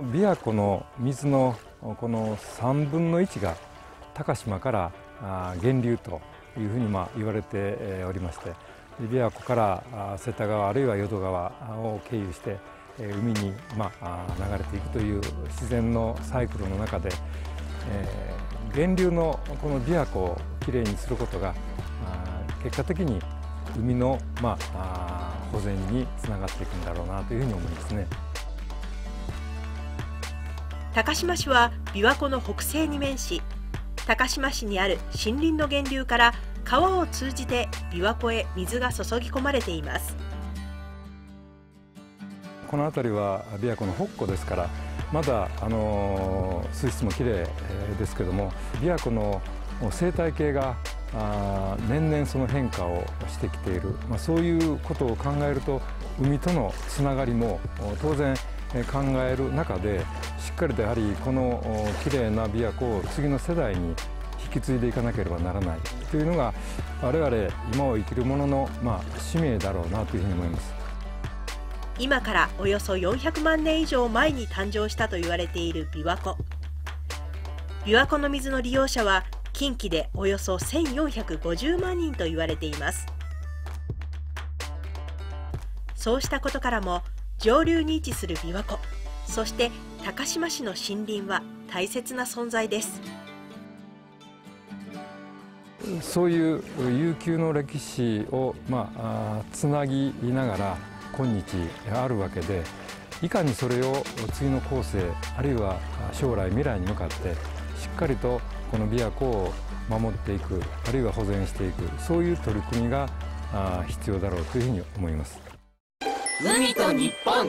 琵琶湖の水のこの3分の1が高島から源流というふうに言われておりまして、琵琶湖から瀬田川あるいは淀川を経由して海に流れていくという自然のサイクルの中で、源流のこの琵琶湖をきれいにすることが結果的に海の保全につながっていくんだろうなというふうに思いますね。高島市は琵琶湖の北西に面し、高島市にある森林の源流から川を通じて琵琶湖へ水が注ぎ込まれています。この辺りは琵琶湖の北湖ですから、まだ水質もきれいですけども、琵琶湖の生態系が年々その変化をしてきている、そういうことを考えると海とのつながりも当然考える中で、しっかりとやはりこのきれいな琵琶湖を次の世代に引き継いでいかなければならないというのが、我々今を生きる者の使命だろうなというふうに思います。今からおよそ400万年以上前に誕生したと言われている琵琶湖。琵琶湖の水の利用者は近畿でおよそ1450万人と言われています。そうしたことからも、上流に位置する琵琶湖、そして高島市の森林は大切な存在です。そういう悠久の歴史をつなぎながら今日あるわけで、いかにそれを次の後世あるいは将来未来に向かってしっかりとこの琵琶湖を守っていく、あるいは保全していく、そういう取り組みが必要だろうというふうに思います。海と日本。